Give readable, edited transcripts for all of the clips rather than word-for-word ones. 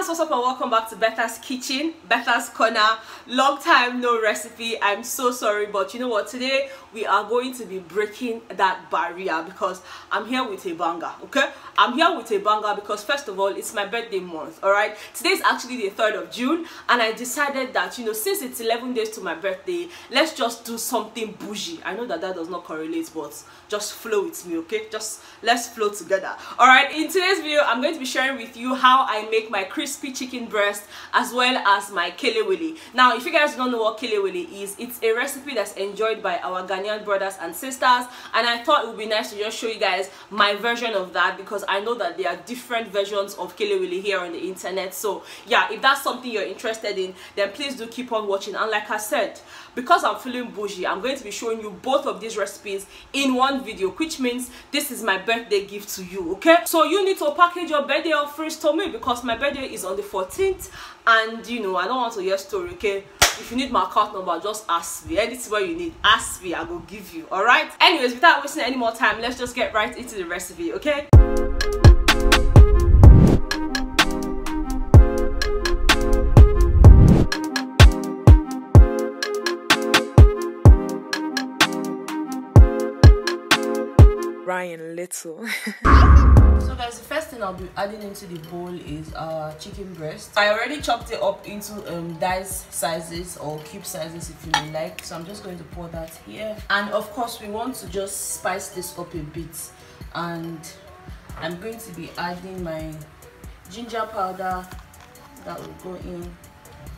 guys, what's up and welcome back to Betha's Kitchen, Betha's Corner. Long time no recipe. I'm so sorry, but you know what, today we are going to be breaking that barrier because I'm here with a banger. Okay, I'm here with a banger because first of all, it's my birthday month. All right, today's actually the 3rd of June, and I decided that, you know, since it's 11 days to my birthday, let's just do something bougie. I know that does not correlate, but just flow with me. Okay, just let's flow together. All right, in today's video I'm going to be sharing with you how I make my crispy chicken breast as well as my kelewele. Now, if you guys don't know what kelewele is, it's a recipe that's enjoyed by our Ghanaian brothers and sisters, and I thought it would be nice to just show you guys my version of that because I know that there are different versions of kelewele here on the internet. So yeah, if that's something you're interested in, then please do keep on watching. And like I said, because I'm feeling bougie, I'm going to be showing you both of these recipes in one video, which means this is my birthday gift to you. Okay, so you need to package your birthday offerings to me because my birthday is on the 14th, and you know I don't want to hear story. Okay, if you need my card number, just ask me. Edit where you need, ask me, I will give you. All right, anyways, without wasting any more time, let's just get right into the recipe. Okay, Ryan Little. So guys, the first thing I'll be adding into the bowl is chicken breast. I already chopped it up into dice sizes or cube sizes if you like, so I'm just going to pour that here. And of course we want to just spice this up a bit, and I'm going to be adding my ginger powder that will go in,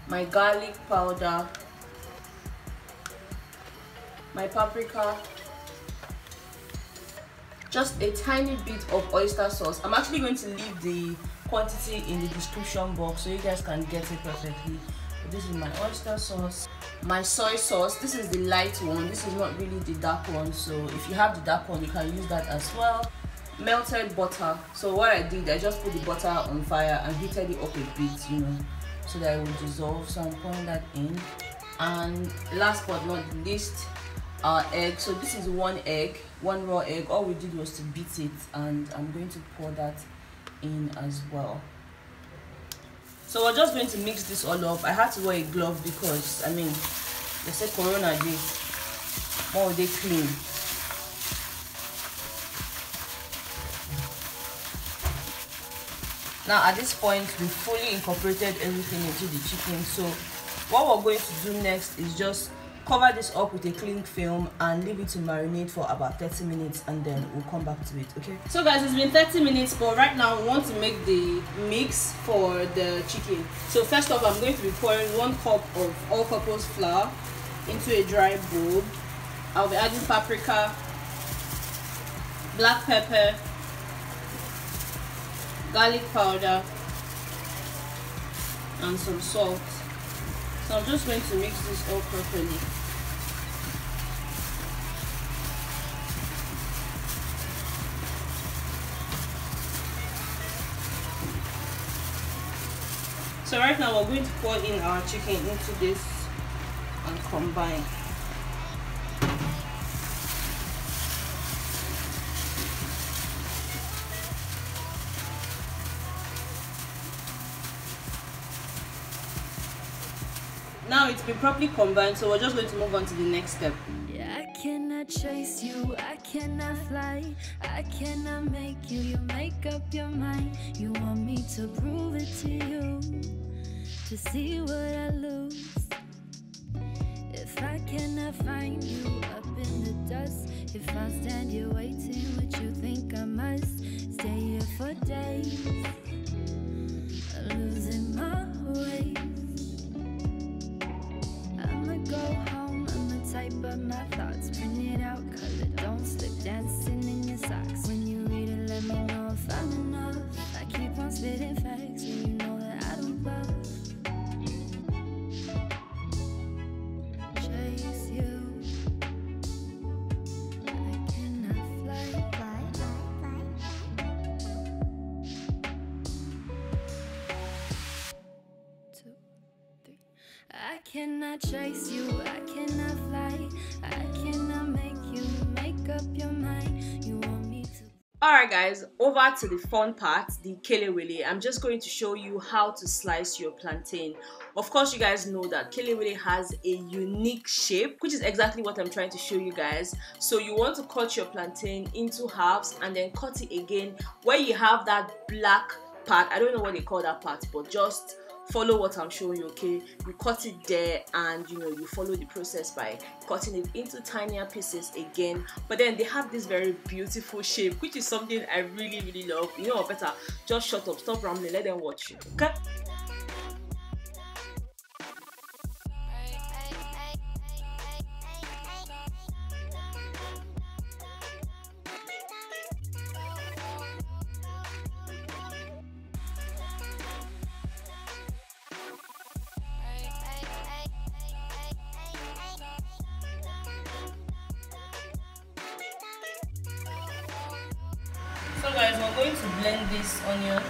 my garlic powder, my paprika, just a tiny bit of oyster sauce. I'm actually going to leave the quantity in the description box so you guys can get it perfectly. This is my oyster sauce, my soy sauce. This is the light one, this is not really the dark one, so if you have the dark one you can use that as well. Melted butter. So what I did, I just put the butter on fire and heated it up a bit, you know, so that it will dissolve. So I'm pouring that in. And last but not least, our egg. So this is one egg, one raw egg. All we did was to beat it, and I'm going to pour that in as well. So we're just going to mix this all up. I had to wear a glove because, I mean, they said corona days, more they clean. Now at this point we fully incorporated everything into the chicken, so what we're going to do next is just cover this up with a cling film and leave it to marinate for about 30 minutes, and then we'll come back to it. Okay, so guys, it's been 30 minutes, but right now we want to make the mix for the chicken. So first off, I'm going to be pouring 1 cup of all-purpose flour into a dry bowl. I'll be adding paprika, black pepper, garlic powder, and some salt. So I'm just going to mix this all properly. So right now we're going to pour in our chicken into this and combine. Now it's been properly combined, so we're just going to move on to the next step. Yeah, I cannot chase you, I cannot fly, I cannot make you, you make up your mind. You want me to prove it to you, to see what I lose. If I cannot find you up in the dust, if I stand here waiting, what you think I must stay here for days, losing my way. But my thoughts, print it out, color, don't slip, dancing in your socks. When you read it, let me know if I'm enough. I keep on spitting facts, and you know that I don't love. Chase you, I cannot fly. 2, 3. I cannot chase you, I cannot fly. Alright guys, over to the fun part, the kelewele. I'm just going to show you how to slice your plantain. Of course, you guys know that kelewele has a unique shape, which is exactly what I'm trying to show you guys. So you want to cut your plantain into halves and then cut it again where you have that black part. I don't know what they call that part, but just follow what I'm showing you, okay? You cut it there and you know, you follow the process by cutting it into tinier pieces again. But then they have this very beautiful shape, which is something I really love. You know what, Betha, just shut up, stop rambling, let them watch you, okay? So guys, we're going to blend these onions,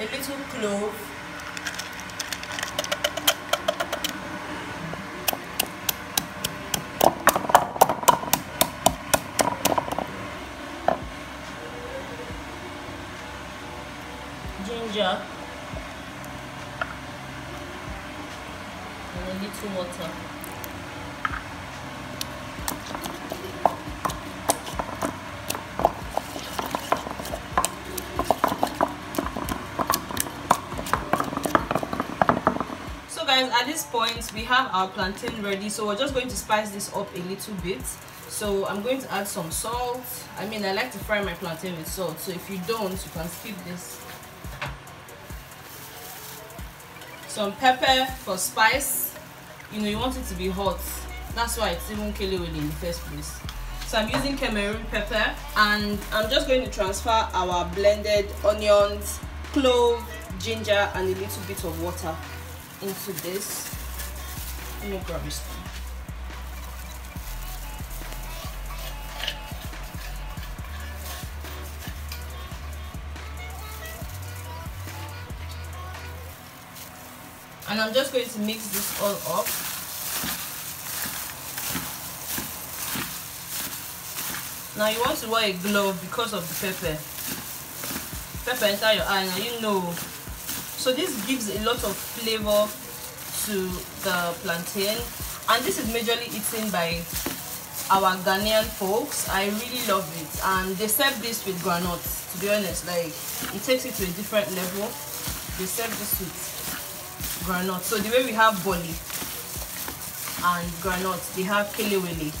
a little clove, ginger, and a little water. At this point we have our plantain ready, so we're just going to spice this up a little bit. So I'm going to add some salt. I mean, I like to fry my plantain with salt, so if you don't, you can skip this. Some pepper for spice. You know, you want it to be hot, that's why it's even kelewele in the first place. So I'm using Cameroon pepper, and I'm just going to transfer our blended onions, clove, ginger and a little bit of water into this. Let me grab a spoon. And I'm just going to mix this all up. Now you want to wear a glove because of the pepper. Pepper inside your eye, now you know. So this gives a lot of flavor to the plantain, and this is majorly eaten by our Ghanaian folks. I really love it, and they serve this with granuts, to be honest. Like, it takes it to a different level. They serve this with granuts. So the way we have boli and granuts, they have kelewele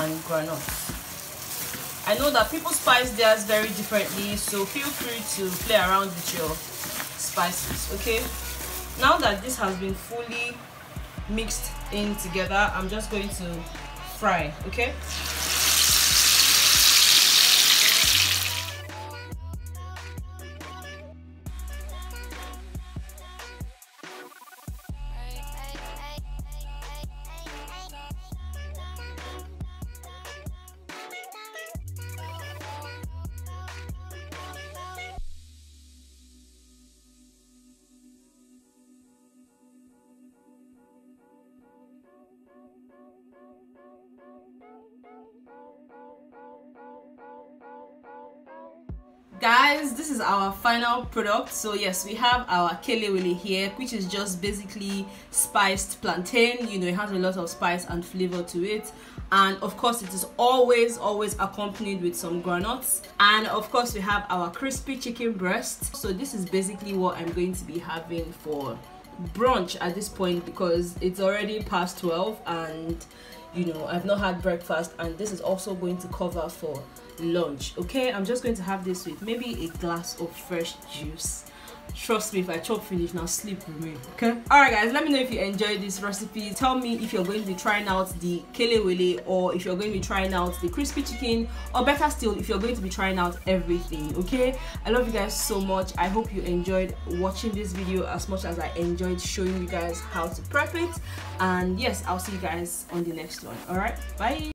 and granuts. I know that people spice theirs very differently, so feel free to play around with your spices, okay? Now that this has been fully mixed in together, I'm just going to fry, okay? Guys, this is our final product. So yes, we have our kelewele here, which is just basically spiced plantain. You know, it has a lot of spice and flavor to it, and of course it is always accompanied with some granuts. And of course we have our crispy chicken breast. So this is basically what I'm going to be having for brunch at this point, because it's already past 12 and you know, I've not had breakfast, and this is also going to cover for lunch, okay? I'm just going to have this with maybe a glass of fresh juice. Trust me, if I chop finish now, sleep with me, okay? All right guys, let me know if you enjoyed this recipe. Tell me if you're going to be trying out the kelewele, or if you're going to be trying out the crispy chicken, or better still, if you're going to be trying out everything, okay? I love you guys so much. I hope you enjoyed watching this video as much as I enjoyed showing you guys how to prep it. And yes, I'll see you guys on the next one. All right, bye.